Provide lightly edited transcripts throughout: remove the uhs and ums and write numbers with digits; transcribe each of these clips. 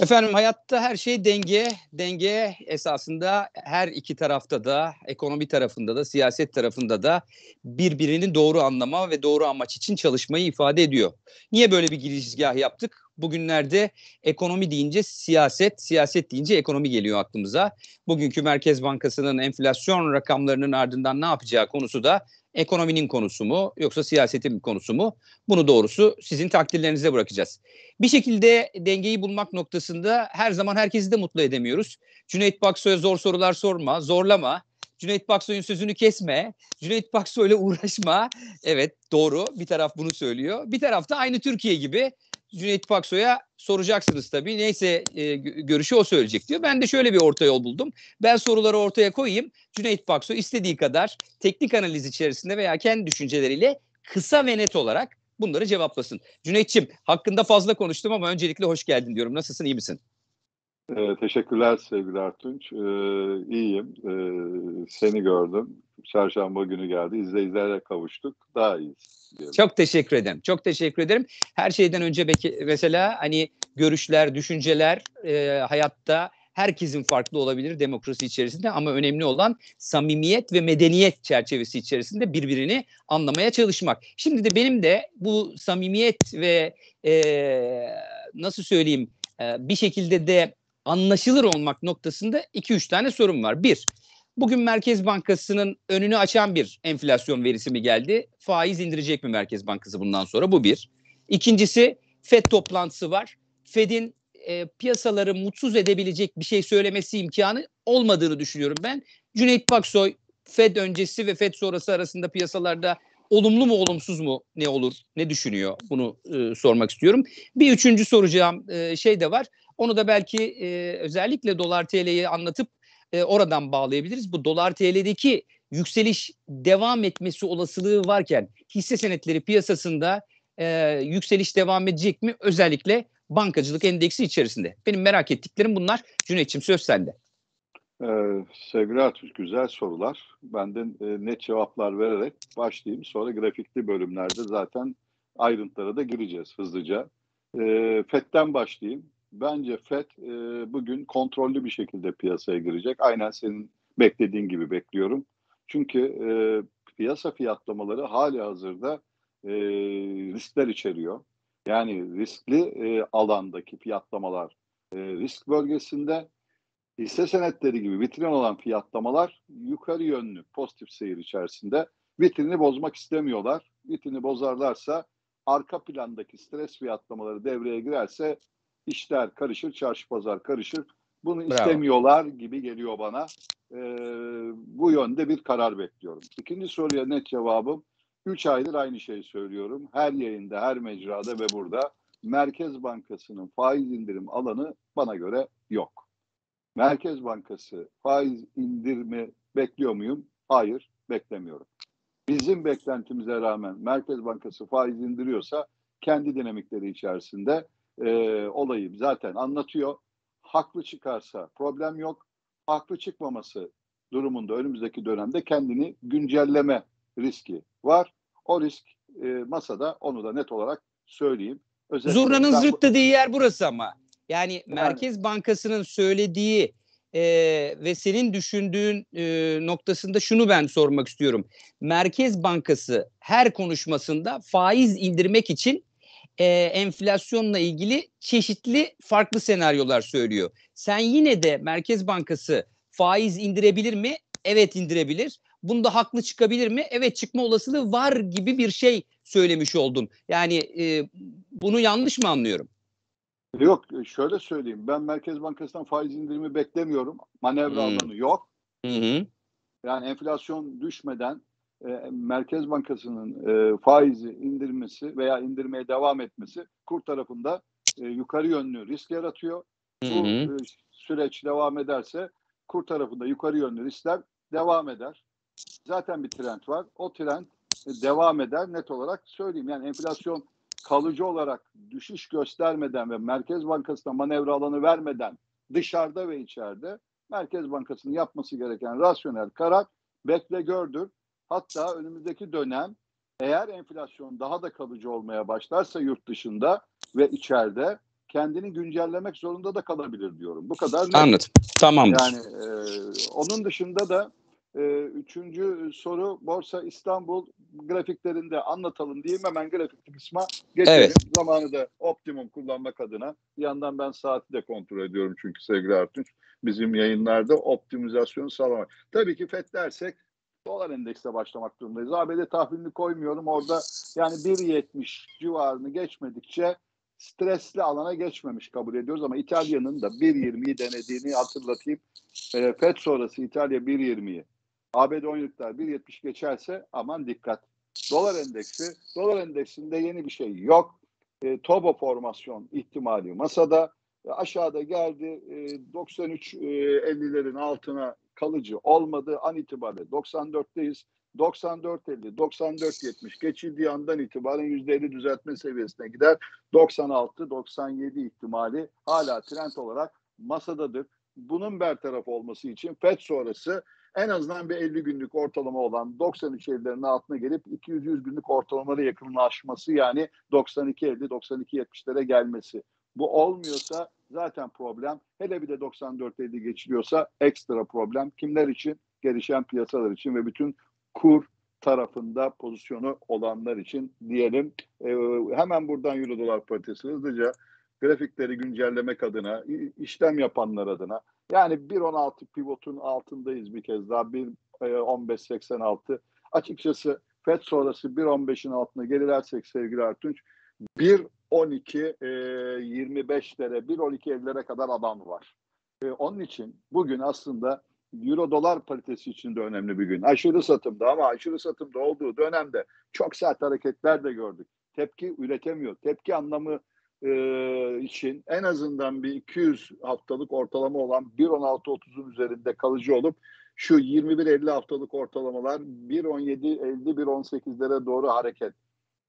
Efendim hayatta her şey denge. Denge esasında her iki tarafta da, ekonomi tarafında da, siyaset tarafında da birbirini doğru anlama ve doğru amaç için çalışmayı ifade ediyor. Niye böyle bir girizgah yaptık? Bugünlerde ekonomi deyince siyaset, siyaset deyince ekonomi geliyor aklımıza. Bugünkü Merkez Bankası'nın enflasyon rakamlarının ardından ne yapacağı konusu da ekonominin konusu mu yoksa siyasetin konusu mu? Bunu doğrusu sizin takdirlerinize bırakacağız. Bir şekilde dengeyi bulmak noktasında her zaman herkesi de mutlu edemiyoruz. Cüneyt Paksoy'a zor sorular sorma, zorlama. Cüneyt Paksoy'un sözünü kesme, Cüneyt Paksoy'la uğraşma. Evet doğru, bir taraf bunu söylüyor. Bir taraf da aynı Türkiye gibi Cüneyt Paksoy'a soracaksınız tabii. Neyse görüşü o söyleyecek diyor. Ben de şöyle bir orta yol buldum. Ben soruları ortaya koyayım. Cüneyt Paksoy istediği kadar teknik analiz içerisinde veya kendi düşünceleriyle kısa ve net olarak bunları cevaplasın. Cüneyt'ciğim hakkında fazla konuştum ama öncelikle hoş geldin diyorum. Nasılsın, iyi misin? Teşekkürler sevgili Artunç. İyiyim. Seni gördüm. Çarşamba günü geldi. İzleyicilere kavuştuk. Daha iyiyiz. Diyelim. Çok teşekkür ederim. Çok teşekkür ederim. Her şeyden önce mesela hani görüşler, düşünceler hayatta herkesin farklı olabilir demokrasi içerisinde ama önemli olan samimiyet ve medeniyet çerçevesi içerisinde birbirini anlamaya çalışmak. Şimdi de benim de bu samimiyet ve nasıl söyleyeyim bir şekilde de anlaşılır olmak noktasında 2-3 tane sorum var. Bir, bugün Merkez Bankası'nın önünü açan bir enflasyon verisi mi geldi? Faiz indirecek mi Merkez Bankası bundan sonra? Bu bir. İkincisi, FED toplantısı var. FED'in piyasaları mutsuz edebilecek bir şey söylemesi imkanı olmadığını düşünüyorum ben. Cüneyt Paksoy, FED öncesi ve FED sonrası arasında piyasalarda olumlu mu olumsuz mu ne olur, ne düşünüyor? Bunu sormak istiyorum. Bir üçüncü soracağım şey de var. Onu da belki özellikle Dolar/TL'yi anlatıp oradan bağlayabiliriz. Bu Dolar/TL'deki yükseliş devam etmesi olasılığı varken hisse senetleri piyasasında yükseliş devam edecek mi? Özellikle bankacılık endeksi içerisinde. Benim merak ettiklerim bunlar. Cüneyt'ciğim söz sende. Sevgili Artunç, güzel sorular. Benden net cevaplar vererek başlayayım. Sonra grafikli bölümlerde zaten ayrıntılara da gireceğiz hızlıca. FED'den başlayayım. Bence FED bugün kontrollü bir şekilde piyasaya girecek. Aynen senin beklediğin gibi bekliyorum. Çünkü piyasa fiyatlamaları halihazırda riskler içeriyor. Yani riskli alandaki fiyatlamalar risk bölgesinde, hisse senetleri gibi vitrin olan fiyatlamalar yukarı yönlü pozitif seyir içerisinde. Vitrini bozmak istemiyorlar. Vitrini bozarlarsa arka plandaki stres fiyatlamaları devreye girerse İşler karışır, çarşı pazar karışır. Bunu istemiyorlar gibi geliyor bana. Bu yönde bir karar bekliyorum. İkinci soruya net cevabım, 3 aydır aynı şeyi söylüyorum. Her yayında, her mecrada ve burada Merkez Bankası'nın faiz indirim alanı bana göre yok. Merkez Bankası faiz indirimi bekliyor muyum? Hayır, beklemiyorum. Bizim beklentimize rağmen Merkez Bankası faiz indiriyorsa kendi dinamikleri içerisinde olayı zaten anlatıyor. Haklı çıkarsa problem yok. Haklı çıkmaması durumunda önümüzdeki dönemde kendini güncelleme riski var. O risk masada, onu da net olarak söyleyeyim. Özellikle zurnanın zırt dediği yer burası ama. Yani Merkez Bankası'nın söylediği ve senin düşündüğün noktasında şunu ben sormak istiyorum. Merkez Bankası her konuşmasında faiz indirmek için enflasyonla ilgili çeşitli farklı senaryolar söylüyor. Sen yine de Merkez Bankası faiz indirebilir mi? Evet indirebilir. Bunda haklı çıkabilir mi? Evet çıkma olasılığı var gibi bir şey söylemiş oldun. Yani bunu yanlış mı anlıyorum? Yok, şöyle söyleyeyim. Ben Merkez Bankası'ndan faiz indirimi beklemiyorum. Manevra alanı yok. Yani enflasyon düşmeden Merkez Bankası'nın faizi indirmesi veya indirmeye devam etmesi kur tarafında yukarı yönlü risk yaratıyor. Bu süreç devam ederse kur tarafında yukarı yönlü riskler devam eder. Zaten bir trend var. O trend devam eder. Net olarak söyleyeyim. Yani enflasyon kalıcı olarak düşüş göstermeden ve Merkez Bankası'na manevra alanı vermeden dışarıda ve içeride Merkez Bankası'nın yapması gereken rasyonel karar bekle gördür. Hatta önümüzdeki dönem eğer enflasyon daha da kalıcı olmaya başlarsa yurt dışında ve içeride kendini güncellemek zorunda da kalabilir diyorum. Bu kadar. Anladım. Tamamdır. Yani onun dışında da üçüncü soru Borsa İstanbul grafiklerinde anlatalım diyeyim. Hemen grafik kısma geçelim. Evet. Zamanı da optimum kullanmak adına. Bir yandan ben saati de kontrol ediyorum çünkü sevgili Artunç. Bizim yayınlarda optimizasyonu sağlamak. Tabii ki FED dersek dolar endekste başlamak durumundayız. ABD tahvilini koymuyorum. Orada yani 1.70 civarını geçmedikçe stresli alana geçmemiş kabul ediyoruz ama İtalya'nın da 1.20'yi denediğini hatırlatayım. FED sonrası İtalya 1.20'yi. ABD 10'luklar 1.70 geçerse aman dikkat. Dolar endeksi, dolar endeksinde yeni bir şey yok. Turbo formasyon ihtimali masada. Aşağıda geldi 93.50'lerin altına kalıcı olmadı. An itibariyle 94'teyiz. 94.50, 94.70 geçildiği andan itibaren %50 düzeltme seviyesine gider. 96, 97 ihtimali hala trend olarak masadadır. Bunun bertaraf olması için FED sonrası en azından bir 50 günlük ortalama olan 93.50'lerin altına gelip 200-100 günlük ortalamalara yakınlaşması yani 92.50, 92.70'lere gelmesi. Bu olmuyorsa zaten problem. Hele bir de 94.50 geçiliyorsa ekstra problem. Kimler için? Gelişen piyasalar için ve bütün kur tarafında pozisyonu olanlar için diyelim. Hemen buradan Euro-Dolar paritesi hızlıca grafikleri güncellemek adına, işlem yapanlar adına. Yani 1.16 pivotun altındayız bir kez daha. 1.15.86. Açıkçası FED sonrası 1.15'in altına gelirsek sevgili Artunç 1.12.25'lere 1.12.50'lere kadar adam var. Onun için bugün aslında Euro-Dolar paritesi için de önemli bir gün. Aşırı satımda ama aşırı satımda olduğu dönemde çok sert hareketler de gördük. Tepki üretemiyor. Tepki anlamı için en azından bir 200 haftalık ortalama olan 1.16.30'un üzerinde kalıcı olup şu 21.50 haftalık ortalamalar 1.17.50 1.18'lere doğru hareket.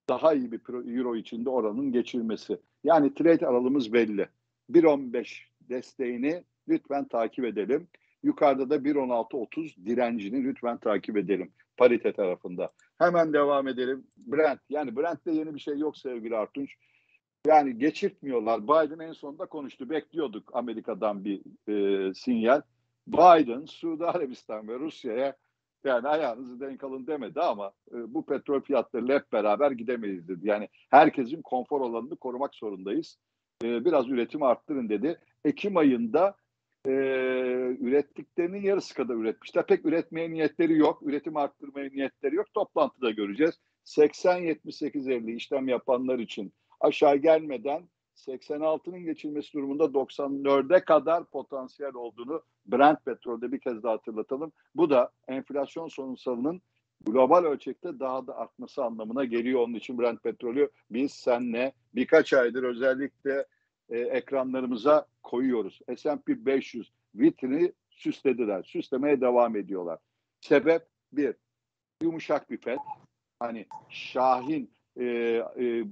Daha iyi bir euro içinde oranın geçilmesi. Yani trade aralığımız belli. 1.15 desteğini lütfen takip edelim. Yukarıda da 1.16.30 direncini lütfen takip edelim parite tarafında. Hemen devam edelim. Brent. Yani Brent'te yeni bir şey yok sevgili Artunç. Yani geçirtmiyorlar. Biden en sonunda konuştu. Bekliyorduk Amerika'dan bir sinyal. Biden, Suudi Arabistan ve Rusya'ya yani ayağınızı denk alın demedi ama bu petrol fiyatlarıyla hep beraber gidemeyiz dedi. Yani herkesin konfor alanını korumak zorundayız. Biraz üretim arttırın dedi. Ekim ayında ürettiklerinin yarısı kadar üretmişler. Pek üretmeye niyetleri yok. Üretim arttırmaya niyetleri yok. Toplantıda göreceğiz. 80-78-50 işlem yapanlar için aşağı gelmeden 86'nın geçilmesi durumunda 94'e kadar potansiyel olduğunu Brent Petrol'de bir kez daha hatırlatalım. Bu da enflasyon sorunsalının global ölçekte daha da artması anlamına geliyor. Onun için Brent Petrol'ü biz senle birkaç aydır özellikle ekranlarımıza koyuyoruz. S&P 500 vitrini süslediler. Süslemeye devam ediyorlar. Sebep bir, yumuşak bir FED. Hani şahin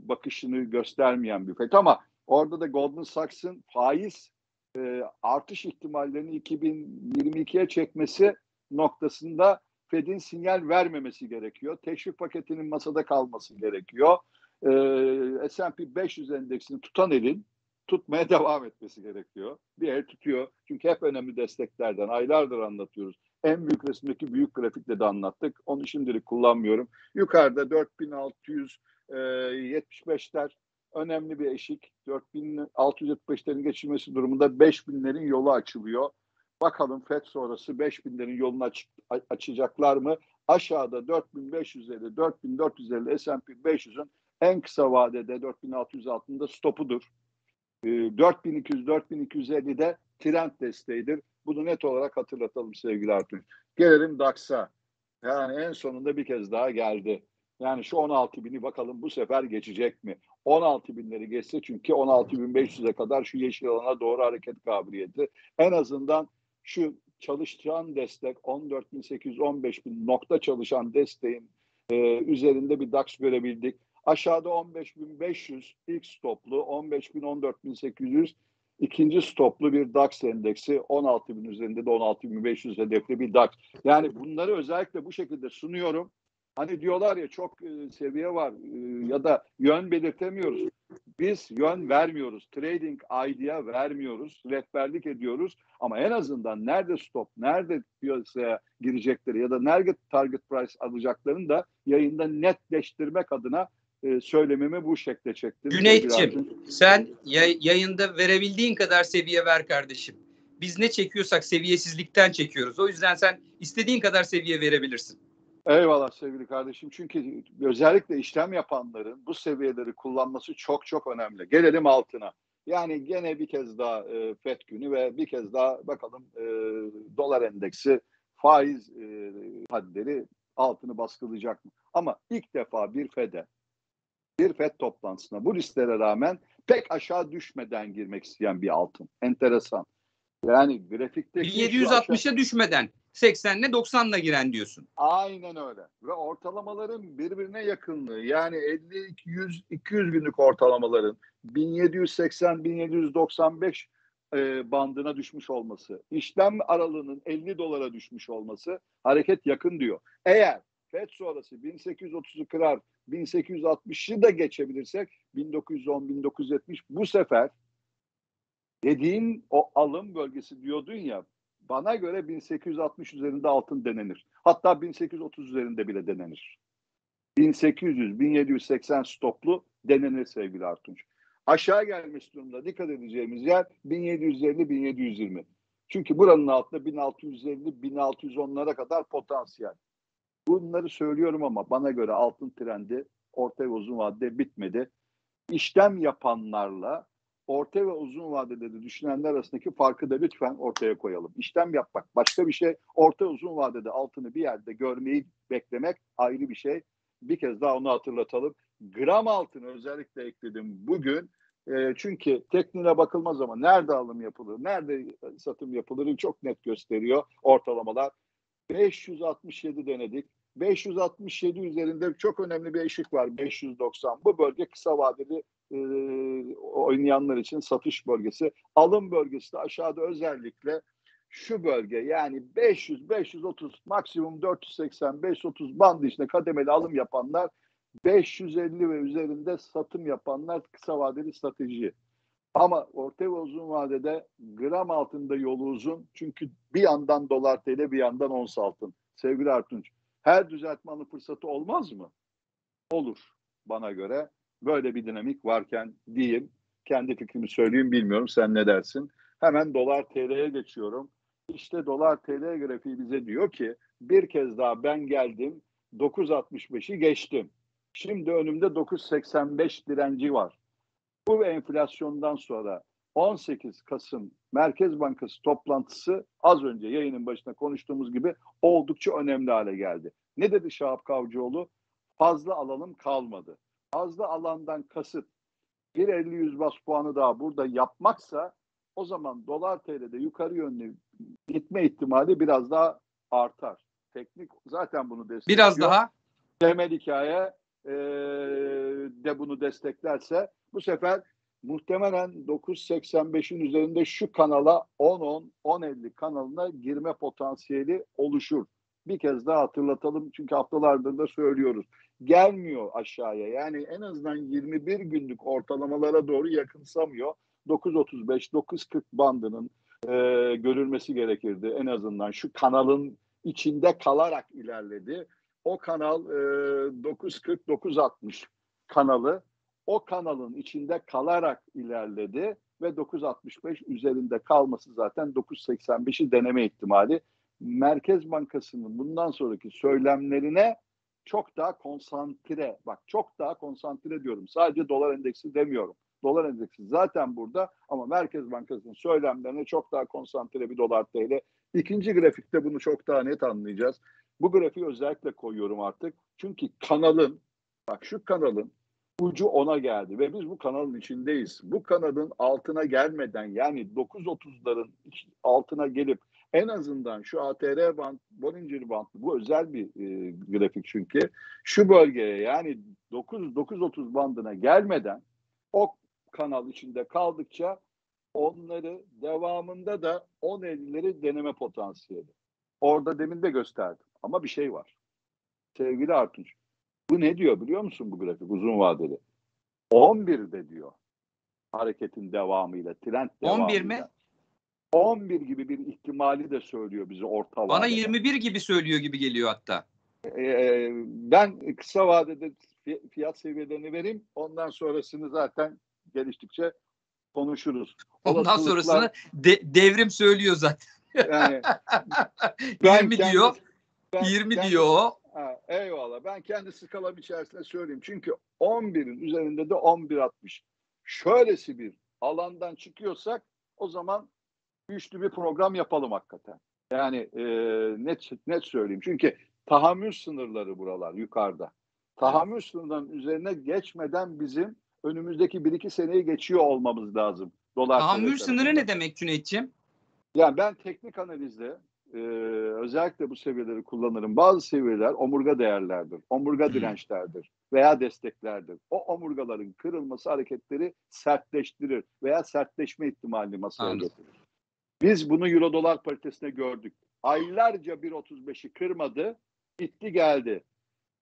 bakışını göstermeyen bir FED ama orada da Goldman Sachs'ın faiz artış ihtimallerini 2022'ye çekmesi noktasında FED'in sinyal vermemesi gerekiyor. Teşvik paketinin masada kalması gerekiyor. S&P 500 endeksini tutan elin tutmaya devam etmesi gerekiyor. Bir el tutuyor. Çünkü hep önemli desteklerden aylardır anlatıyoruz. En büyük resimdeki büyük grafikle de anlattık. Onu şimdilik kullanmıyorum. Yukarıda 4.675'ler önemli bir eşik. 4.675'lerin geçilmesi durumunda 5.000'lerin yolu açılıyor. Bakalım FED sonrası 5.000'lerin yolunu açacaklar mı? Aşağıda 4.550, 4.450 S&P 500'ün en kısa vadede 4.600 altında stopudur. 4.200-4.250'de trend desteğidir. Bunu net olarak hatırlatalım sevgili Artunç. Gelelim DAX'a. Yani en sonunda bir kez daha geldi. Yani şu 16.000'i bakalım bu sefer geçecek mi? 16.000'leri geçse çünkü 16.500'e kadar şu yeşil alana doğru hareket kabiliyeti. En azından şu çalışan destek 14.800-15.000 nokta çalışan desteğin üzerinde bir DAX görebildik. Aşağıda 15.500 ilk stoplu, 15.000-14.800 ikinci stoplu bir DAX endeksi, 16.000 üzerinde de 16.500 hedefli bir DAX. Yani bunları özellikle bu şekilde sunuyorum. Hani diyorlar ya çok seviye var ya da yön belirtemiyoruz. Biz yön vermiyoruz. Trading ID'ye vermiyoruz. Rehberlik ediyoruz. Ama en azından nerede stop, nerede piyasaya girecekleri ya da nerede target price alacaklarını da yayında netleştirmek adına söylemimi bu şekle çektim. Cüneyt'ciğim, sen yayında verebildiğin kadar seviye ver kardeşim. Biz ne çekiyorsak seviyesizlikten çekiyoruz. O yüzden sen istediğin kadar seviye verebilirsin. Eyvallah sevgili kardeşim. Çünkü özellikle işlem yapanların bu seviyeleri kullanması çok çok önemli. Gelelim altına. Yani gene bir kez daha FED günü ve bir kez daha bakalım dolar endeksi faiz hadleri altını baskılayacak mı? Ama ilk defa bir FED toplantısına bu risklere rağmen pek aşağı düşmeden girmek isteyen bir altın. Enteresan. Yani grafikte 1760'a düşmeden 80'le 90'la giren diyorsun. Aynen öyle. Ve ortalamaların birbirine yakınlığı, yani 50-200 günlük ortalamaların 1780-1795 bandına düşmüş olması, işlem aralığının 50 dolara düşmüş olması, hareket yakın diyor. Eğer FED sonrası 1830'u kırar, 1860'ı da geçebilirsek 1910-1970 bu sefer dediğin o alım bölgesi diyordun ya, bana göre 1860 üzerinde altın denenir. Hatta 1830 üzerinde bile denenir. 1800-1780 stoplu denenir sevgili Artunç. Aşağı gelmiş durumda dikkat edeceğimiz yer 1750-1720. Çünkü buranın altında 1650-1610'lara kadar potansiyel. Bunları söylüyorum ama bana göre altın trendi orta ve uzun vadede bitmedi. İşlem yapanlarla orta ve uzun vadede de düşünenler arasındaki farkı da lütfen ortaya koyalım. İşlem yapmak başka bir şey. Orta uzun vadede altını bir yerde görmeyi beklemek ayrı bir şey. Bir kez daha onu hatırlatalım. Gram altını özellikle ekledim bugün. Çünkü tekniğine bakılmaz ama nerede alım yapılır, nerede satım yapılır çok net gösteriyor ortalamalar. 567 denedik. 567 üzerinde çok önemli bir eşik var. 590. Bu bölge kısa vadeli oynayanlar için satış bölgesi. Alım bölgesi de aşağıda özellikle şu bölge, yani 500-530 maksimum 480-530 bandı içinde kademeli alım yapanlar, 550 ve üzerinde satım yapanlar kısa vadeli strateji. Ama orta ve uzun vadede gram altında yolu uzun. Çünkü bir yandan dolar TL, bir yandan ons altın. Sevgili Artunç, her düzeltmenin fırsatı olmaz mı? Olur bana göre. Böyle bir dinamik varken diyeyim, kendi fikrimi söyleyeyim, bilmiyorum sen ne dersin. Hemen dolar TL'ye geçiyorum. İşte dolar TL grafiği bize diyor ki bir kez daha ben geldim, 9.65'i geçtim. Şimdi önümde 9.85 direnci var. Bu enflasyondan sonra 18 Kasım Merkez Bankası toplantısı az önce yayının başında konuştuğumuz gibi oldukça önemli hale geldi. Ne dedi Şahap Kavcıoğlu? Fazla alalım kalmadı. Fazla alandan kasıt 1.50-100 bas puanı daha burada yapmaksa o zaman dolar TL'de yukarı yönlü gitme ihtimali biraz daha artar. Teknik zaten bunu destekliyor. Biraz daha. Temel hikaye de bunu desteklerse bu sefer muhtemelen 9.85'in üzerinde şu kanala 10.10-10.50 kanalına girme potansiyeli oluşur. Bir kez daha hatırlatalım çünkü haftalardır da söylüyoruz. Gelmiyor aşağıya, yani en azından 21 günlük ortalamalara doğru yakınsamıyor. 9.35-9.40 bandının görülmesi gerekirdi en azından. Şu kanalın içinde kalarak ilerledi. O kanal 9.40-9.60 kanalı. O kanalın içinde kalarak ilerledi ve 9.65 üzerinde kalması zaten 9.85'i deneme ihtimali. Merkez Bankası'nın bundan sonraki söylemlerine çok daha konsantre, bak çok daha konsantre diyorum. Sadece dolar endeksi demiyorum. Dolar endeksi zaten burada ama Merkez Bankası'nın söylemlerine çok daha konsantre bir dolar TL. İkinci grafikte bunu çok daha net anlayacağız. Bu grafiği özellikle koyuyorum artık. Çünkü kanalın, bak şu kanalın ucu 10'a geldi ve biz bu kanalın içindeyiz. Bu kanalın altına gelmeden, yani 9.30'ların altına gelip en azından şu ATR band, Bollinger band, bu özel bir grafik çünkü. Şu bölgeye, yani 9-9.30 bandına gelmeden o kanal içinde kaldıkça onları devamında da 10.50'leri deneme potansiyeli. Orada demin de gösterdim ama bir şey var. sevgili Artunç. Bu ne diyor biliyor musun bu grafik uzun vadeli? 11'de diyor hareketin devamıyla, trend devamıyla. 11 mi? 11 gibi bir ihtimali de söylüyor bize orta vadede. Bana 21 gibi söylüyor gibi geliyor hatta. Ben kısa vadede fiyat seviyelerini vereyim. Ondan sonrasını zaten geliştikçe konuşuruz. Ondan sonrasını devrim söylüyor zaten. Yani, 20 diyor. Ha, eyvallah. Ben kendi skalam içerisinde söyleyeyim. Çünkü 11'in üzerinde de 11.60. Şöylesi bir alandan çıkıyorsak o zaman güçlü bir program yapalım hakikaten. Yani net söyleyeyim. Çünkü tahammül sınırları buralar yukarıda. Tahammül sınırlarının üzerine geçmeden bizim önümüzdeki 1-2 seneyi geçiyor olmamız lazım. Dolar tahammül sınırı ne demek Cüneyt'ciğim? Yani ben teknik analizde özellikle bu seviyeleri kullanırım. Bazı seviyeler omurga değerlerdir, omurga dirençlerdir veya desteklerdir. O omurgaların kırılması hareketleri sertleştirir veya sertleşme ihtimalini masaya getirir. Biz bunu Euro-Dolar paritesine gördük. Aylarca 1.35'i kırmadı, gitti geldi.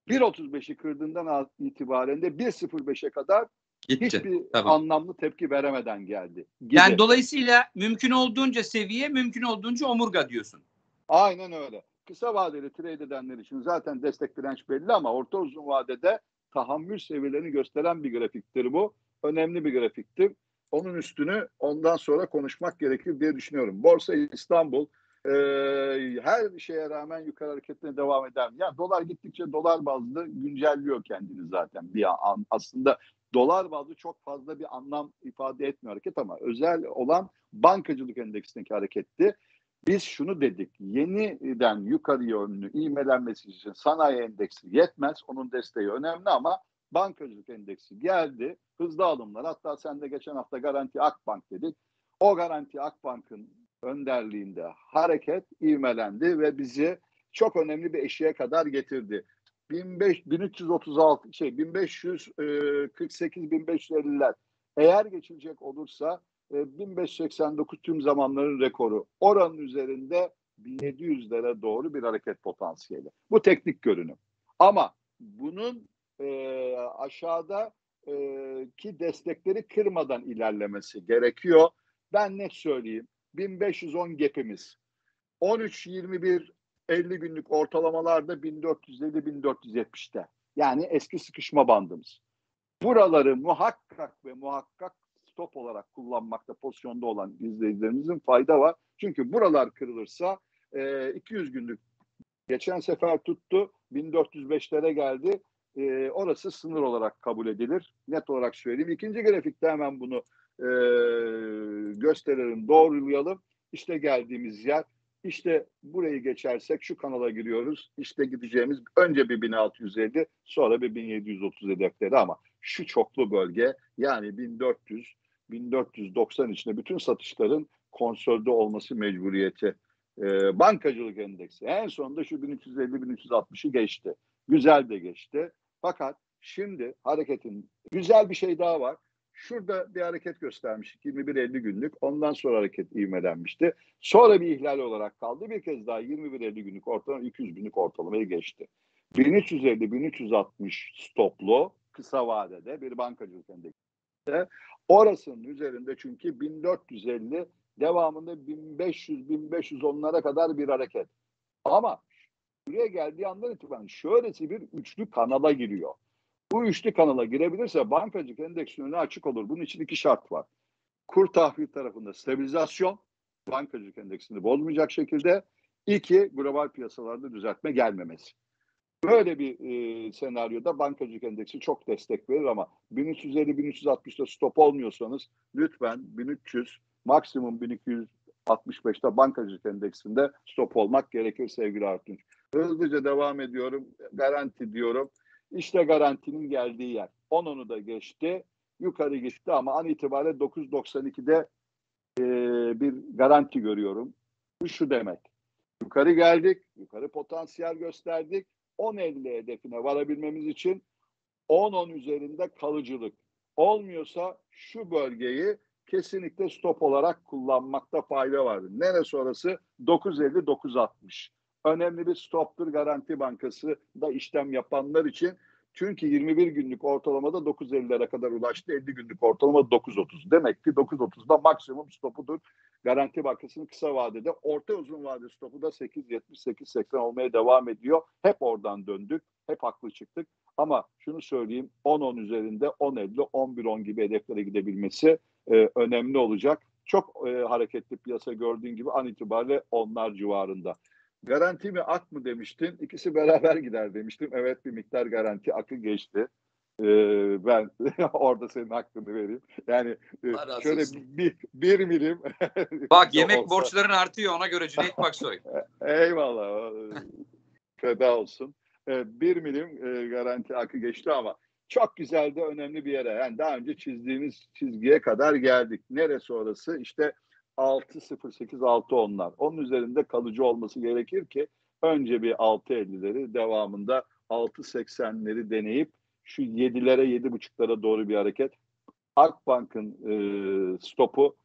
1.35'i kırdığından itibaren de 1.05'e kadar gitti. Hiçbir anlamlı tepki veremeden geldi. Gide. Yani dolayısıyla mümkün olduğunca seviye, mümkün olduğunca omurga diyorsun. Aynen öyle. Kısa vadeli trade edenler için zaten destek direnç belli ama orta uzun vadede tahammül seviyelerini gösteren bir grafiktir bu. Önemli bir grafiktir. Onun üstünü ondan sonra konuşmak gerekir diye düşünüyorum. Borsa İstanbul her şeye rağmen yukarı hareketine devam eder. Yani dolar gittikçe dolar bazlı güncelliyor kendini zaten bir an. Aslında dolar bazlı çok fazla bir anlam ifade etmiyor hareket ama özel olan bankacılık endeksindeki hareketti. Biz şunu dedik, yeniden yukarı yönlü ivmelenmesi için sanayi endeksi yetmez, onun desteği önemli ama bankacılık endeksi geldi, hızlı alımlar, hatta sen de geçen hafta Garanti Akbank dedik. O Garanti Akbank'ın önderliğinde hareket ivmelendi ve bizi çok önemli bir eşiğe kadar getirdi. 1548-1550'ler eğer geçilecek olursa 1589 tüm zamanların rekoru oranın üzerinde 1700'lere doğru bir hareket potansiyeli. Bu teknik görünüm. Ama bunun aşağıdaki destekleri kırmadan ilerlemesi gerekiyor. Ben net söyleyeyim. 1510 gap'imiz. 13-21-50 günlük ortalamalarda 1450-1470'te. Yani eski sıkışma bandımız. Buraları muhakkak ve muhakkak top olarak kullanmakta pozisyonda olan izleyicilerimizin fayda var. Çünkü buralar kırılırsa 200 günlük geçen sefer tuttu. 1405'lere geldi. Orası sınır olarak kabul edilir. Net olarak söyleyeyim. İkinci grafikte hemen bunu gösterelim. Doğrulayalım. İşte geldiğimiz yer. İşte burayı geçersek şu kanala giriyoruz. İşte gideceğimiz önce bir 1650 sonra bir 1730 hedefleri ama şu çoklu bölge yani 1400 1490 içinde bütün satışların konsolide olması mecburiyeti. Bankacılık endeksi en sonunda şu 1350-1360'ı geçti. Güzel de geçti. Fakat şimdi hareketin güzel bir şey daha var. Şurada bir hareket göstermiştik. 21-50 günlük. Ondan sonra hareket ivmelenmişti. Sonra bir ihlal olarak kaldı. Bir kez daha 21-50 günlük ortalama 200 günlük ortalamayı geçti. 1350-1360 stoplu kısa vadede bir bankacılık endeksinde. Orasının üzerinde çünkü 1450 devamında 1500-1510'lara kadar bir hareket. Ama buraya geldiği andan itibaren şöylesi bir üçlü kanala giriyor. Bu üçlü kanala girebilirse bankacılık endeksinin önü açık olur. Bunun için iki şart var. Kur tahvil tarafında stabilizasyon, bankacılık endeksini bozmayacak şekilde. İki, global piyasalarda düzeltme gelmemesi. Böyle bir senaryoda bankacılık endeksi çok destek verir ama 1350-1360'da stop olmuyorsanız lütfen 1300, maksimum 1265'te bankacılık endeksinde stop olmak gerekir sevgili Artunç. Hızlıca devam ediyorum. Garanti diyorum. İşte garantinin geldiği yer. 10'unu da geçti. Yukarı gitti ama an itibariyle 9.92'de bir garanti görüyorum. Bu şu demek. Yukarı geldik. Yukarı potansiyel gösterdik. 10.50 hedefine varabilmemiz için 10.10 üzerinde kalıcılık. Olmuyorsa şu bölgeyi kesinlikle stop olarak kullanmakta fayda var. Neresi orası? 9.50-9.60. önemli bir stoptur Garanti Bankası da işlem yapanlar için. Çünkü 21 günlük ortalamada 9.50'lere kadar ulaştı. 50 günlük ortalama 9.30. Demek ki 9.30'da maksimum stopudur Garanti Bankası'nın kısa vadede. Orta uzun vade stopu da 8.70-8.80 olmaya devam ediyor. Hep oradan döndük. Hep haklı çıktık. Ama şunu söyleyeyim, 10-10 üzerinde 10.50-11-10 gibi hedeflere gidebilmesi önemli olacak. Çok hareketli piyasa gördüğün gibi an itibariyle onlar civarında. Garanti mi ak mı demiştin? İkisi beraber gider demiştim. Evet, bir miktar garanti akı geçti. Ben orada senin hakkını vereyim. Yani şöyle bir milim. Bak yemek borçların artıyor, ona göre Cüneyt Paksoy. Eyvallah. Feda olsun. Bir milim garanti akı geçti ama çok güzel de önemli bir yere. Yani daha önce çizdiğimiz çizgiye kadar geldik. Neresi orası? İşte 6.08-6.10'lar. Onun üzerinde kalıcı olması gerekir ki önce bir 6.50'leri, devamında 6.80'leri deneyip şu 7'lere, 7.5'lara doğru bir hareket. Akbank'ın stopu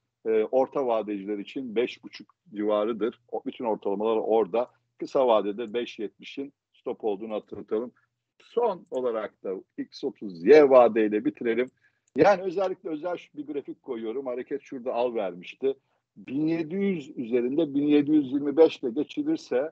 orta vadeciler için 5.5 civarıdır. Bütün ortalamalar orada. Kısa vadede 5.70'in stop olduğunu hatırlatalım. Son olarak da X30Y vadeyle bitirelim. Yani özellikle özel bir grafik koyuyorum. Hareket şurada al vermişti. 1700 üzerinde 1725 ile geçilirse,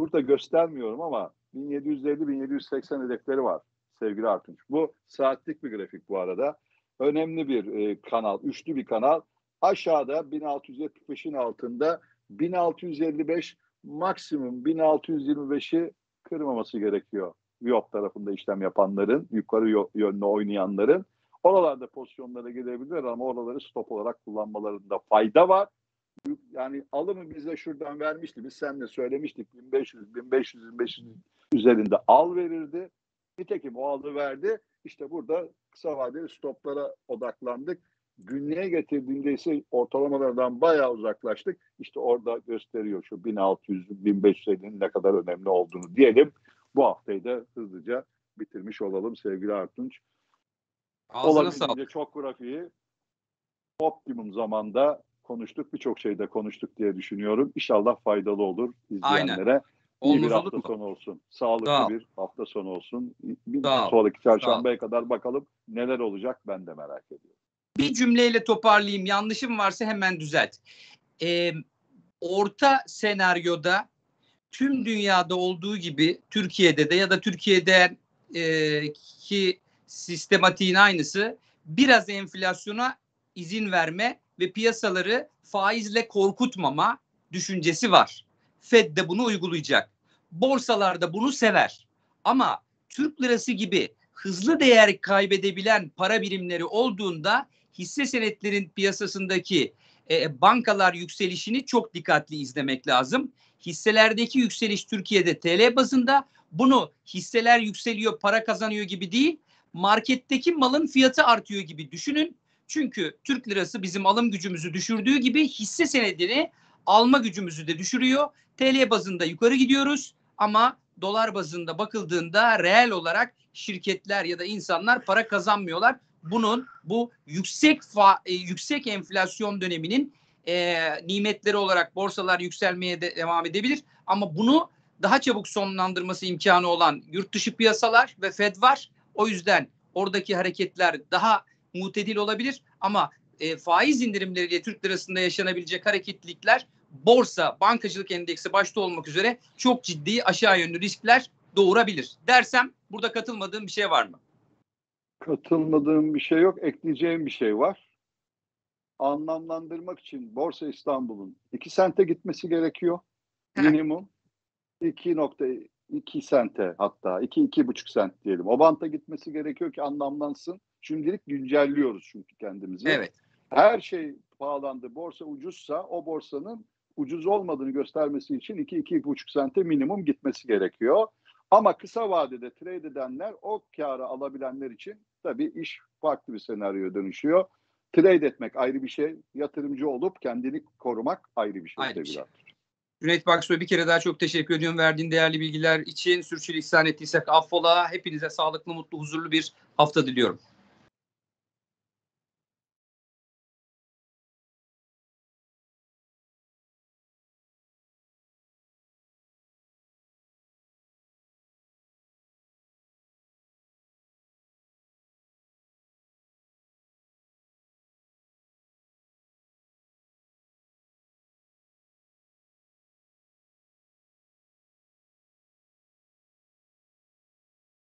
burada göstermiyorum ama 1750-1780 hedefleri var sevgili Artunç. Bu saatlik bir grafik bu arada. Önemli bir kanal, üçlü bir kanal. Aşağıda 1675'in altında 1655, maksimum 1625'i kırmaması gerekiyor. Viyop tarafında işlem yapanların, yukarı yönlü oynayanların. Oralarda pozisyonlara gidebilirler ama oraları stop olarak kullanmalarında fayda var. Yani alımı bize şuradan vermişti. Biz seninle söylemiştik. 1500 üzerinde al verirdi. Nitekim o alı verdi. İşte burada kısa vadeli stoplara odaklandık. Günlüğe getirdiğinde ise ortalamalardan bayağı uzaklaştık. İşte orada gösteriyor şu 1600-1550'nin ne kadar önemli olduğunu diyelim. Bu haftayı da hızlıca bitirmiş olalım sevgili Artunç. Olabildiğince çok grafiği optimum zamanda konuştuk. Birçok şeyde konuştuk diye düşünüyorum. İnşallah faydalı olur izleyenlere. İyi bir hafta sonu olsun. Sağlıklı bir hafta sonu olsun. Bir sonraki çarşambaya kadar bakalım neler olacak, ben de merak ediyorum. Bir cümleyle toparlayayım. Yanlışım varsa hemen düzelt. Orta senaryoda tüm dünyada olduğu gibi Türkiye'de de ya da Türkiye'de ki sistematiğin aynısı, biraz enflasyona izin verme ve piyasaları faizle korkutmama düşüncesi var. FED de bunu uygulayacak. Borsalar da bunu sever. Ama Türk lirası gibi hızlı değer kaybedebilen para birimleri olduğunda hisse senetlerin piyasasındaki bankalar yükselişini çok dikkatli izlemek lazım. Hisselerdeki yükseliş Türkiye'de TL bazında, bunu hisseler yükseliyor, para kazanıyor gibi değil, marketteki malın fiyatı artıyor gibi düşünün. Çünkü Türk lirası bizim alım gücümüzü düşürdüğü gibi hisse senedini alma gücümüzü de düşürüyor. TL bazında yukarı gidiyoruz ama dolar bazında bakıldığında reel olarak şirketler ya da insanlar para kazanmıyorlar. Bunun bu yüksek enflasyon döneminin nimetleri olarak borsalar yükselmeye de devam edebilir. Ama bunu daha çabuk sonlandırması imkanı olan yurt dışı piyasalar ve FED var. O yüzden oradaki hareketler daha mutedil olabilir ama faiz indirimleriyle Türk lirasında yaşanabilecek hareketlilikler, borsa, bankacılık endeksi başta olmak üzere çok ciddi aşağı yönlü riskler doğurabilir dersem, burada katılmadığım bir şey var mı? Katılmadığım bir şey yok, ekleyeceğim bir şey var. Anlamlandırmak için Borsa İstanbul'un 2 sente gitmesi gerekiyor. Minimum 2 sente, hatta 2-2,5 sent diyelim. O banta gitmesi gerekiyor ki anlamlansın. Şimdilik güncelliyoruz çünkü kendimizi. Evet. Her şey pahalandı. Borsa ucuzsa o borsanın ucuz olmadığını göstermesi için 2-2,5 sente minimum gitmesi gerekiyor. Ama kısa vadede trade edenler, o kârı alabilenler için tabii iş farklı bir senaryoya dönüşüyor. Trade etmek ayrı bir şey. Yatırımcı olup kendini korumak ayrı bir şey. Ayrı bir şey. Cüneyt Paksoy, bir kere daha çok teşekkür ediyorum verdiğin değerli bilgiler için. Sürçülisan ettiysek affola. Hepinize sağlıklı, mutlu, huzurlu bir hafta diliyorum.